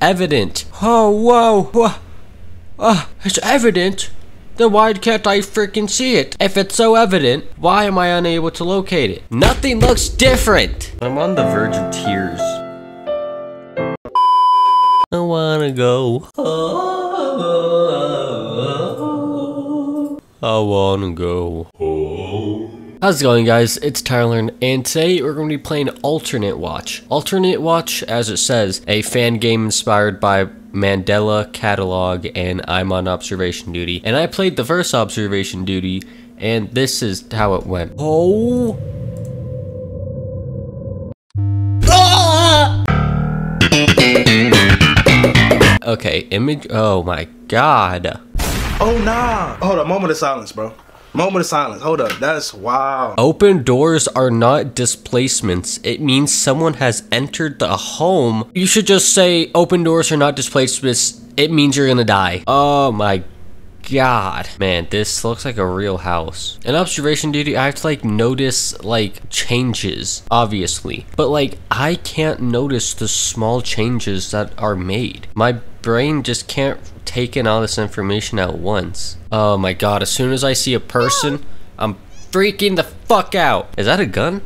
evident. Oh, whoa. It's evident? Then why can't I freaking see it? If it's so evident, why am I unable to locate it? Nothing looks different. I'm on the verge of tears. I wanna go. I wanna go. How's it going, guys? It's Tyler, and today we're going to be playing Alternate Watch. Alternate Watch, as it says, a fan game inspired by Mandela Catalog, and I'm on observation duty. And I played the first observation duty, and this is how it went. Oh! Ah! Okay, image. Oh my god. Oh nah! Hold on, moment of silence, bro. Moment of silence. Hold up. That's wild. Open doors are not displacements. It means someone has entered the home. You should just say open doors are not displacements. It means you're gonna die. Oh my god. Man, this looks like a real house. In observation duty, I have to like notice like changes, obviously. But like, I can't notice the small changes that are made. My brain just can't taking all this information at once. Oh my god, as soon as I see a person, I'm freaking the fuck out. Is that a gun?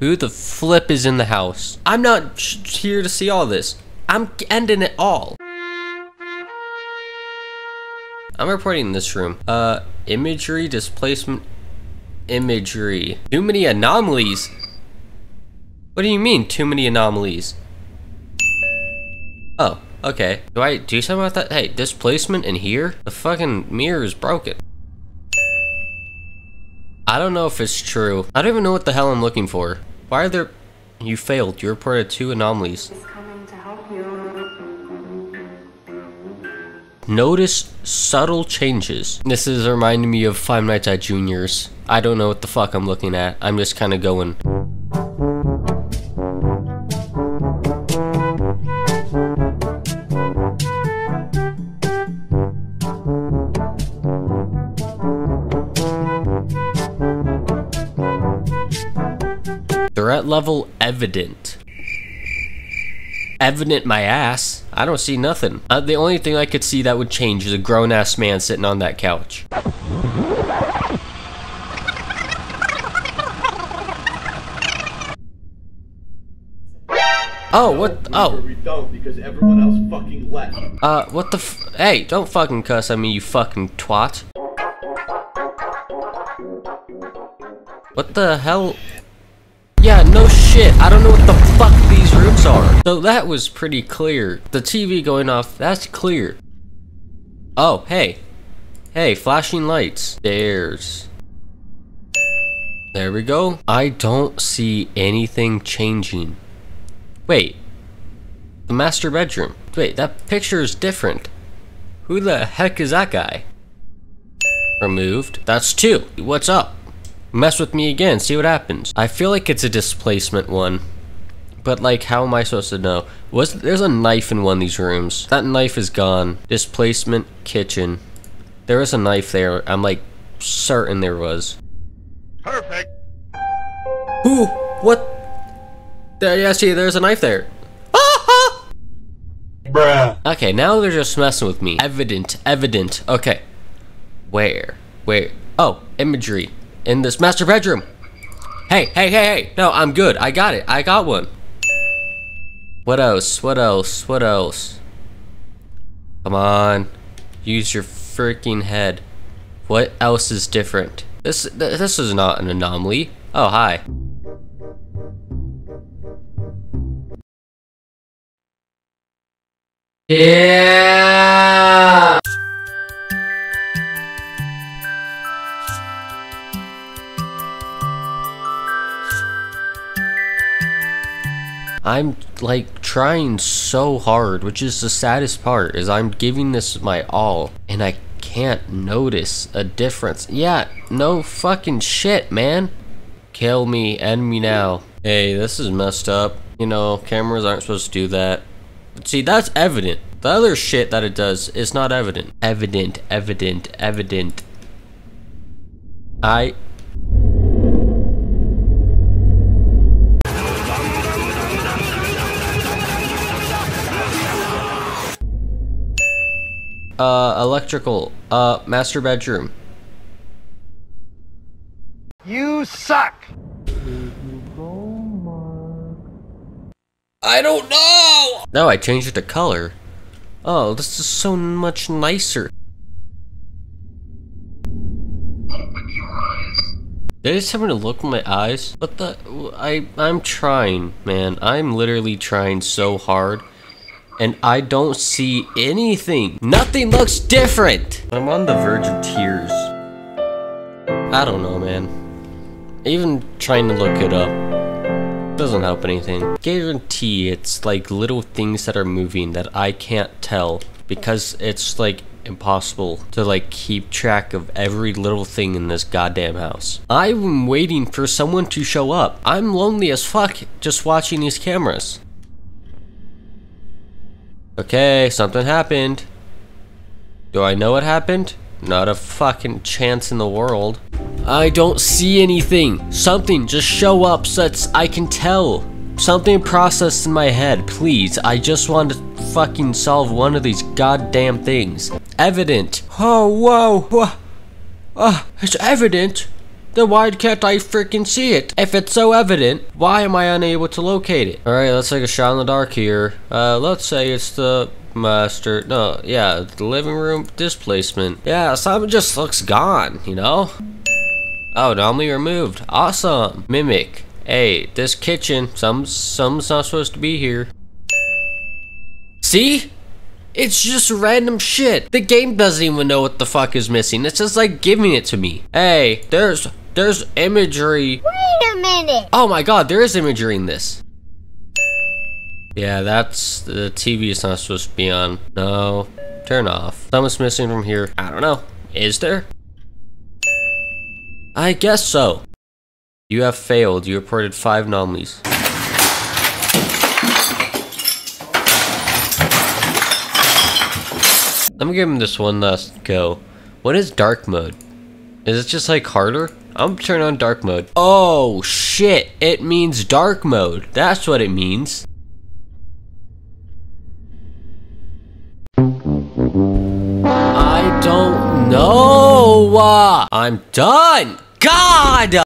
Who the flip is in the house? I'm not here to see all this. I'm ending it all. I'm reporting this room. Imagery, displacement, imagery. Too many anomalies? What do you mean, too many anomalies? Oh, okay. Do I do something about that? Hey, displacement in here? The fucking mirror is broken. I don't know if it's true. I don't even know what the hell I'm looking for. Why are there... You failed. You reported 2 anomalies. He's coming to help you. Notice subtle changes. This is reminding me of Five Nights at Juniors. I don't know what the fuck I'm looking at. I'm just kind of going... Threat level evident. Evident my ass. I don't see nothing. The only thing I could see that would change is a grown-ass man sitting on that couch. Oh, what? Oh. We don't because everyone else fucking left. What the f- Hey, don't fucking cuss at me, you fucking twat. What the hell? Yeah, no shit. I don't know what the fuck these rooms are. So that was pretty clear. The TV going off, that's clear. Oh, hey. Hey, flashing lights. Stairs. There we go. I don't see anything changing. Wait. The master bedroom. Wait, that picture is different. Who the heck is that guy? Removed. That's 2. What's up? Mess with me again, see what happens. I feel like it's a displacement one, but like, how am I supposed to know? There's a knife in one of these rooms. That knife is gone. Displacement kitchen. There was a knife there. I'm like certain there was. Perfect. Who? What? There, yeah, see, there's a knife there. Ah! Bruh. Okay, now they're just messing with me. Evident. Okay. Where? Oh, imagery. In this master bedroom. Hey. No, I'm good. I got it. I got one. What else? Come on. Use your freaking head. What else is different? This is not an anomaly. Oh, hi. Yeah. I'm like trying so hard, which is the saddest part, is I'm giving this my all and I can't notice a difference. Yeah, no fucking shit, man. Kill me, end me now. Hey, this is messed up. You know, cameras aren't supposed to do that. But see, that's evident. The other shit that it does is not evident. Evident. Electrical. Master bedroom. You suck! I don't know! No, I changed it to color. Oh, this is so much nicer. Open your eyes. Did I just happen to look in my eyes? What the? I'm trying, man. I'm literally trying so hard. And I don't see anything. Nothing looks different. I'm on the verge of tears. I don't know, man. Even trying to look it up doesn't help anything. Guarantee it's like little things that are moving that I can't tell because it's like impossible to like keep track of every little thing in this goddamn house. I'm waiting for someone to show up. I'm lonely as fuck just watching these cameras. Okay, something happened. Do I know what happened? Not a fucking chance in the world. I don't see anything. Something just show up so that I can tell. Something processed in my head, please. I just want to fucking solve one of these goddamn things. Evident. Oh, whoa. It's evident? Then why can't I freaking see it? If it's so evident, why am I unable to locate it? All right, let's take a shot in the dark here. Let's say it's the master. No, yeah, the living room displacement. Yeah, something just looks gone, you know? Oh, anomaly removed. Awesome. Mimic. Hey, this kitchen. Some's not supposed to be here. See? It's just random shit. The game doesn't even know what the fuck is missing. It's just like giving it to me. Hey, there's imagery. Wait a minute. Oh my god, there is imagery in this. Yeah, that's the TV is not supposed to be on. No, turn off. Something's missing from here. I don't know. Is there? I guess so. You have failed. You reported 5 anomalies. Let me give him this one last go. What is dark mode? Is it just like harder? I'm gonna turn on dark mode. Oh shit, it means dark mode. That's what it means. I don't know. I'm done. God!